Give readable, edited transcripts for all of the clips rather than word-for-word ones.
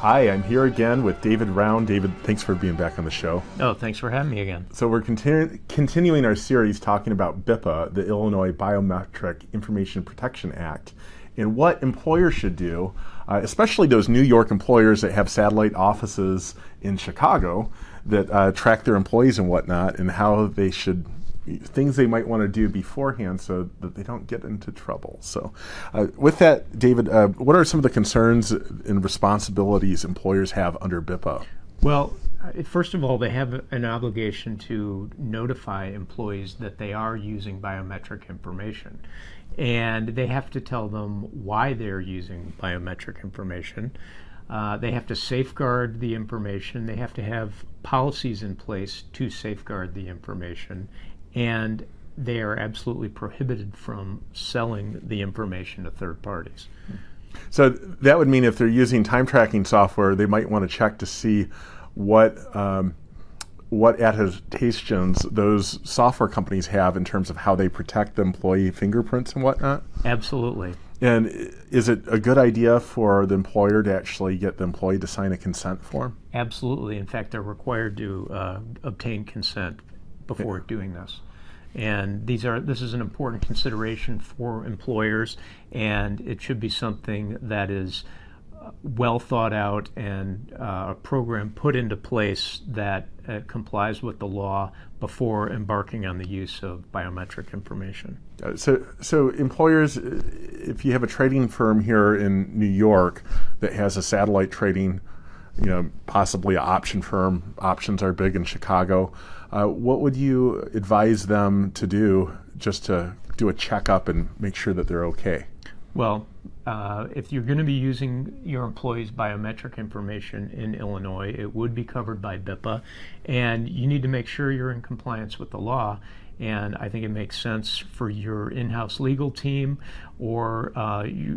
Hi, I'm here again with David Rownd. David, thanks for being back on the show. Oh, thanks for having me again. So we're continuing our series talking about BIPA, the Illinois Biometric Information Protection Act, and what employers should do, especially those New York employers that have satellite offices in Chicago that track their employees and whatnot, and how they should things they might want to do beforehand so that they don't get into trouble. So with that, David, what are some of the concerns and responsibilities employers have under BIPA? Well, first of all, they have an obligation to notify employees that they are using biometric information. And they have to tell them why they're using biometric information. They have to safeguard the information. They have to have policies in place to safeguard the information. And they are absolutely prohibited from selling the information to third parties. So that would mean if they're using time tracking software, they might want to check to see what attestations those software companies have in terms of how they protect the employee fingerprints and whatnot? Absolutely. And is it a good idea for the employer to actually get the employee to sign a consent form? Absolutely. In fact, they're required to obtain consent before doing this. And this is an important consideration for employers, and it should be something that is well thought out and a program put into place that complies with the law before embarking on the use of biometric information. So employers, if you have a trading firm here in New York that has a satellite trading, you know, possibly an option firm, options are big in Chicago, what would you advise them to do just to do a checkup and make sure that they're okay? Well, if you're going to be using your employees' biometric information in Illinois, it would be covered by BIPA, and you need to make sure you're in compliance with the law. And I think it makes sense for your in-house legal team or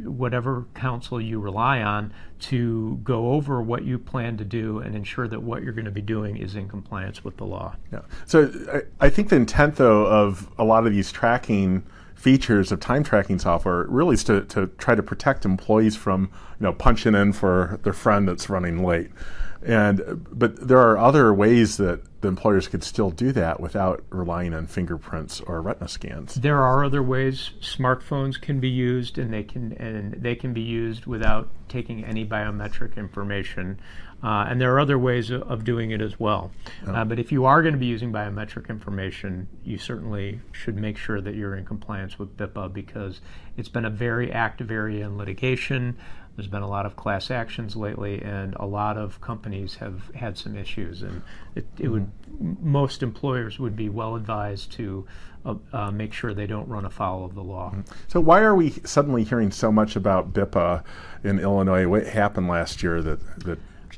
whatever counsel you rely on to go over what you plan to do and ensure that what you're going to be doing is in compliance with the law. Yeah. So I think the intent, though, of a lot of these tracking features of time tracking software really is to try to protect employees from, you know, punching in for their friend that's running late. But there are other ways that the employers could still do that without relying on fingerprints or retina scans. There are other ways. Smartphones can be used, and they can be used without taking any biometric information. And there are other ways of doing it as well. But if you are going to be using biometric information, you certainly should make sure that you're in compliance with BIPA, because it's been a very active area in litigation. There's been a lot of class actions lately, and a lot of companies have had some issues. And most employers would be well advised to make sure they don't run afoul of the law. So why are we suddenly hearing so much about BIPA in Illinois? What happened last year that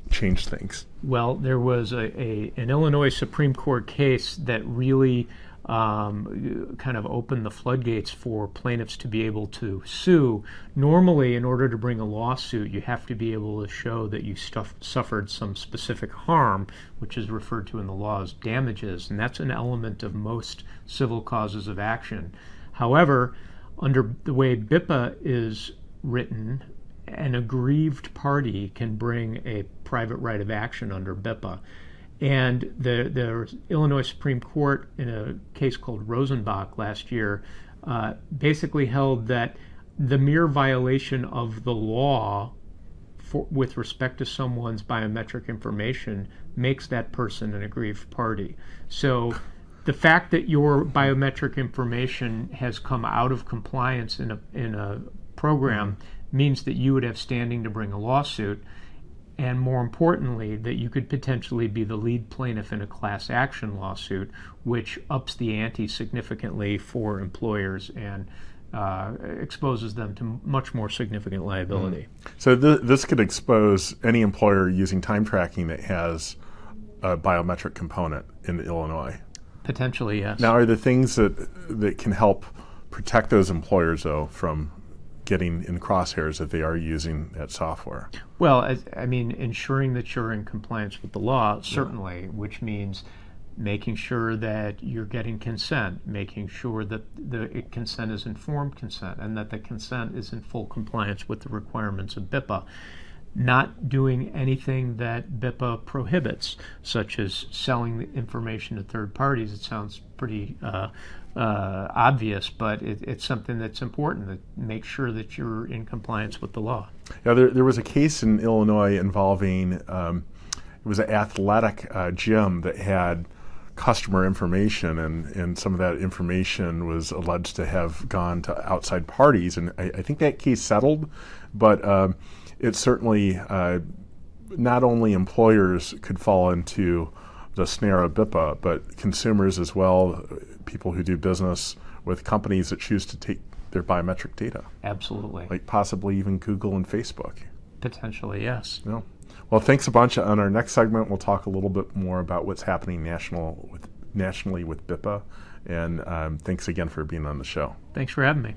changed things? Well, there was an Illinois Supreme Court case that really kind of open the floodgates for plaintiffs to be able to sue. Normally, in order to bring a lawsuit, you have to be able to show that you suffered some specific harm, which is referred to in the law as damages, and that's an element of most civil causes of action. However, under the way BIPA is written, an aggrieved party can bring a private right of action under BIPA. And the Illinois Supreme Court, in a case called Rosenbach last year, basically held that the mere violation of the law with respect to someone's biometric information makes that person an aggrieved party. So the fact that your biometric information has come out of compliance in a program means that you would have standing to bring a lawsuit. And more importantly, that you could potentially be the lead plaintiff in a class action lawsuit, which ups the ante significantly for employers and exposes them to much more significant liability. So this could expose any employer using time tracking that has a biometric component in Illinois. Potentially, yes. Now, are there things that can help protect those employers, though, from getting in crosshairs if they are using that software? Well, ensuring that you're in compliance with the law, certainly, which means making sure that you're getting consent, making sure that the consent is informed consent, and that the consent is in full compliance with the requirements of BIPA. not doing anything that BIPA prohibits, such as selling the information to third parties. It sounds pretty obvious, but it's something that's important, to make sure that you're in compliance with the law. Yeah, there was a case in Illinois involving, it was an athletic gym that had customer information, and some of that information was alleged to have gone to outside parties, and I think that case settled, but it certainly, not only employers could fall into the snare of BIPA, but consumers as well, people who do business with companies that choose to take their biometric data. Absolutely. Like possibly even Google and Facebook. Potentially, yes. No. Well, thanks a bunch. On our next segment, we'll talk a little bit more about what's happening nationally with BIPA, and thanks again for being on the show. Thanks for having me.